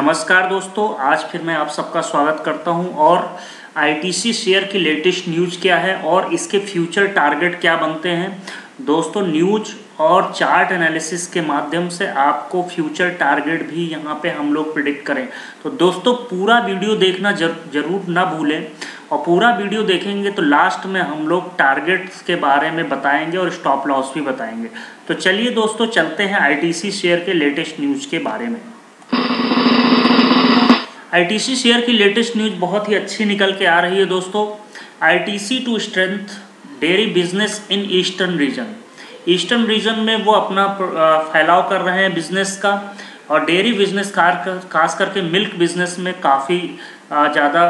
नमस्कार दोस्तों, आज फिर मैं आप सबका स्वागत करता हूं। और आईटीसी शेयर की लेटेस्ट न्यूज़ क्या है और इसके फ्यूचर टारगेट क्या बनते हैं दोस्तों, न्यूज़ और चार्ट एनालिसिस के माध्यम से आपको फ्यूचर टारगेट भी यहां पे हम लोग प्रिडिक्ट करें। तो दोस्तों पूरा वीडियो देखना जरूर ना भूलें, और पूरा वीडियो देखेंगे तो लास्ट में हम लोग टारगेट्स के बारे में बताएंगे और स्टॉप लॉस भी बताएंगे। तो चलिए दोस्तों चलते हैं आईटीसी शेयर के लेटेस्ट न्यूज़ के बारे में। आईटीसी शेयर की लेटेस्ट न्यूज़ बहुत ही अच्छी निकल के आ रही है दोस्तों। ITC to strength dairy business in eastern region में वो अपना फैलाव कर रहे हैं बिजनेस का, और डेयरी बिजनेस खास करके मिल्क बिजनेस में काफ़ी ज़्यादा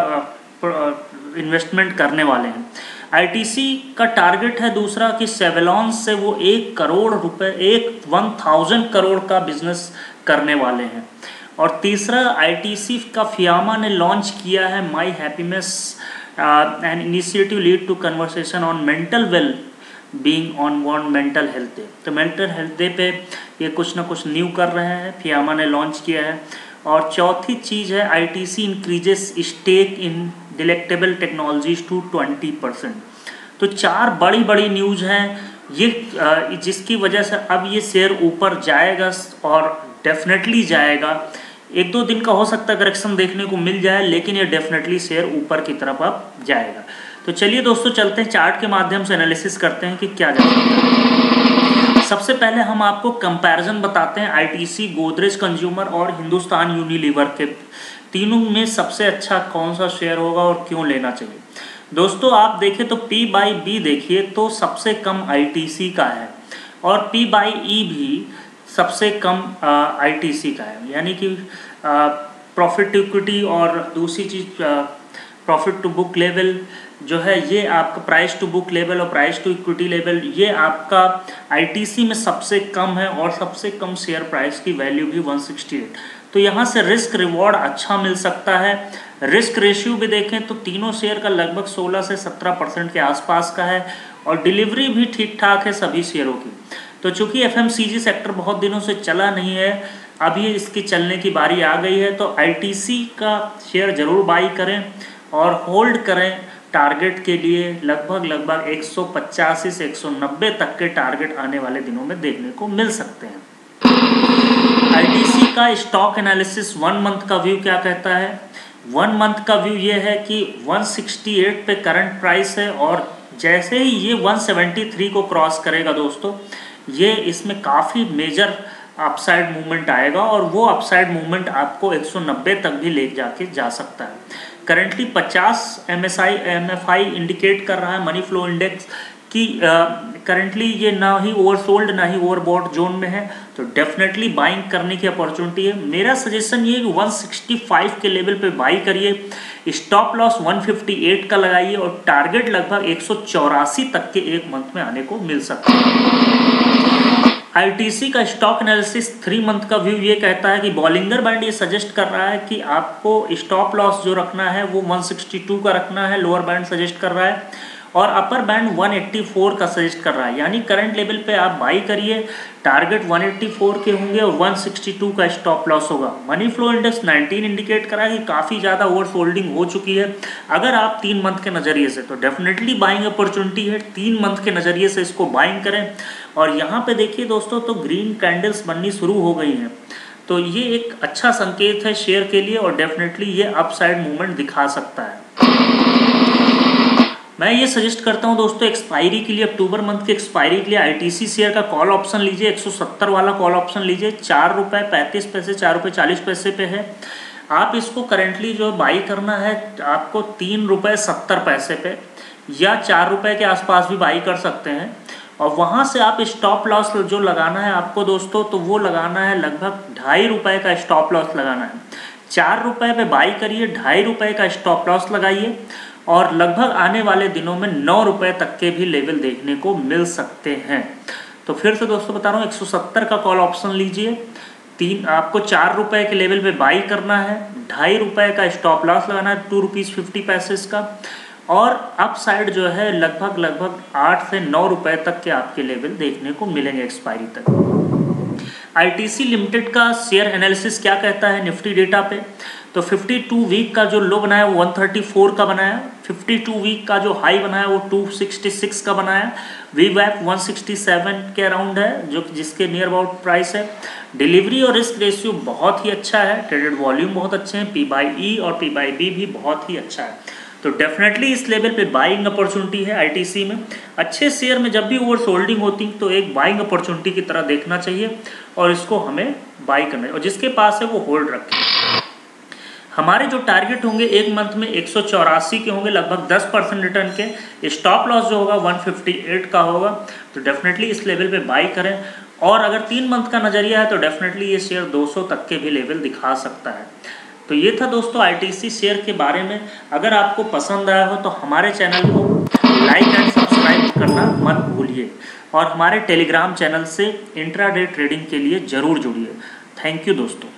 इन्वेस्टमेंट करने वाले हैं। आईटीसी का टारगेट है दूसरा कि सेवेलॉन से वो 1,000 करोड़ का बिजनेस करने वाले हैं। और तीसरा आईटीसी का फियामा ने लॉन्च किया है my happiness and initiative lead to conversation on mental well being on one mental health day. तो मेंटल हेल्थ डे पे ये कुछ ना कुछ न्यू कर रहे हैं, फियामा ने लॉन्च किया है। और चौथी चीज़ है ITC increases stake in delectable technologies to 20%। तो चार बड़ी बड़ी न्यूज़ हैं ये, जिसकी वजह से अब ये शेयर ऊपर जाएगा और डेफिनेटली जाएगा। एक दो दिन का हो सकता है करेक्शन देखने को मिल जाए, लेकिन ये डेफिनेटली शेयर ऊपर की तरफ अब जाएगा। तो चलिए दोस्तों चलते हैं, चार्ट के माध्यम से एनालिसिस करते हैं कि क्या जा सकता है। सबसे पहले हम आपको कंपैरिजन बताते हैं आईटीसी, गोदरेज कंज्यूमर और हिंदुस्तान यूनिलीवर के, तीनों में सबसे अच्छा कौन सा शेयर होगा और क्यों लेना चाहिए। दोस्तों आप देखें तो P/B देखिए तो सबसे कम आईटीसी का है, और P/E भी सबसे कम आईटीसी का है। यानी कि प्रॉफिट टू इक्विटी और दूसरी चीज़ प्रॉफिट टू बुक लेवल जो है, ये आपका प्राइस टू बुक लेवल और प्राइस टू इक्विटी लेवल, ये आपका आईटीसी में सबसे कम है। और सबसे कम शेयर प्राइस की वैल्यू भी 168। तो यहाँ से रिस्क रिवॉर्ड अच्छा मिल सकता है। रिस्क रेशियो भी देखें तो तीनों शेयर का लगभग 16 से 17% के आसपास का है, और डिलीवरी भी ठीक ठाक है सभी शेयरों की। तो चूंकि एफएमसीजी सेक्टर बहुत दिनों से चला नहीं है, अभी इसकी चलने की बारी आ गई है। तो आईटीसी का शेयर ज़रूर बाई करें और होल्ड करें टारगेट के लिए। लगभग 185 से 190 तक के टारगेट आने वाले दिनों में देखने को मिल सकते हैं। आईटीसी का स्टॉक एनालिसिस 1 मंथ का व्यू क्या कहता है। 1 मंथ का व्यू ये है कि 168 पे करंट प्राइस है, और जैसे ही ये 173 को क्रॉस करेगा दोस्तों, ये इसमें काफ़ी मेजर अपसाइड मूवमेंट आएगा, और वो अपसाइड मूवमेंट आपको 190 तक भी ले जाके जा सकता है। करंटली 50 MFI इंडिकेट कर रहा है मनी फ्लो इंडेक्स कि करंटली ये ना ही ओवरसोल्ड ना ही ओवरबॉट जोन में है, तो डेफिनेटली बाइंग करने की अपॉर्चुनिटी है। मेरा सजेशन ये कि 165 के लेवल पे बाई करिए, स्टॉप लॉस 158 का लगाइए, और टारगेट लगभग 184 तक के 1 मंथ में आने को मिल सकता है। आईटीसी का स्टॉक एनालिसिस 3 मंथ का व्यू ये कहता है कि बॉलिंगर बैंड ये सजेस्ट कर रहा है कि आपको स्टॉप लॉस जो रखना है वो 162 का रखना है, लोअर बैंड सजेस्ट कर रहा है, और अपर बैंड 184 का सजेस्ट कर रहा है। यानी करंट लेवल पे आप बाई करिए, टारगेट 184 के होंगे और 162 का स्टॉप लॉस होगा। मनी फ्लो इंडेक्स 19 इंडिकेट करा है कि काफ़ी ज़्यादा ओवरसोल्डिंग हो चुकी है। अगर आप 3 मंथ के नज़रिए से, तो डेफिनेटली बाइंग अपॉर्चुनिटी है। 3 मंथ के नज़रिए से इसको बाइंग करें। और यहाँ पे देखिए दोस्तों तो ग्रीन कैंडल्स बननी शुरू हो गई हैं, तो ये एक अच्छा संकेत है शेयर के लिए, और डेफिनेटली ये अपसाइड मूवमेंट दिखा सकता है। मैं ये सजेस्ट करता हूँ दोस्तों एक्सपायरी के लिए, अक्टूबर मंथ के एक्सपायरी के लिए आईटीसी शेयर का कॉल ऑप्शन लीजिए, 170 वाला कॉल ऑप्शन लीजिए, ₹4.35 ₹4.40 पे है। आप इसको करंटली जो बाई करना है आपको ₹3.70 पे या ₹4 के आसपास भी बाई कर सकते हैं। और वहाँ से आप स्टॉप लॉस जो लगाना है आपको दोस्तों, तो वो लगाना है लगभग ₹2.50 का स्टॉप लॉस लगाना है। ₹4 पे बाई करिए, ₹2.50 का स्टॉप लॉस लगाइए, और लगभग आने वाले दिनों में ₹9 तक के भी लेवल देखने को मिल सकते हैं। तो फिर से दोस्तों बता रहा हूँ 170 का कॉल ऑप्शन लीजिए, आपको ₹4 के लेवल पे बाई करना है, ₹2.50 का स्टॉप लॉस लगाना है, ₹2.50 का, और अपसाइड जो है लगभग 8 से 9 तक के आपके लेवल देखने को मिलेंगे एक्सपायरी तक। ITC लिमिटेड का शेयर एनालिसिस क्या कहता है निफ्टी डेटा पे, तो 52 वीक का जो लो बनाया वो 134 का बनाया, 52 वीक का जो हाई बनाया वो 266 का बनाया, वी वैप 167 के अराउंड है जो जिसके नियर अबाउट प्राइस है। डिलीवरी और रिस्क रेशियो बहुत ही अच्छा है, ट्रेडेड वॉल्यूम बहुत अच्छे हैं, PBE और PBB भी बहुत ही अच्छा है, तो डेफिनेटली इस लेवल पे बाइंग अपॉर्चुनिटी है। ITC में अच्छे शेयर में जब भी ओवरसोल्डिंग होती तो एक बाइंग अपॉर्चुनिटी की तरह देखना चाहिए और इसको हमें बाई करना है और जिसके पास है वो होल्ड रखें। हमारे जो टारगेट होंगे एक मंथ में 184 के होंगे, लगभग 10% रिटर्न के, स्टॉप लॉस जो होगा 158 का होगा, तो डेफिनेटली इस लेवल पे बाई करें। और अगर 3 मंथ का नजरिया है तो डेफिनेटली ये शेयर 200 तक के भी लेवल दिखा सकता है। तो ये था दोस्तों ITC शेयर के बारे में। अगर आपको पसंद आया हो तो हमारे चैनल को लाइक एंड सब्सक्राइब करना मत भूलिए और हमारे टेलीग्राम चैनल से इंट्राडे ट्रेडिंग के लिए ज़रूर जुड़िए। थैंक यू दोस्तों।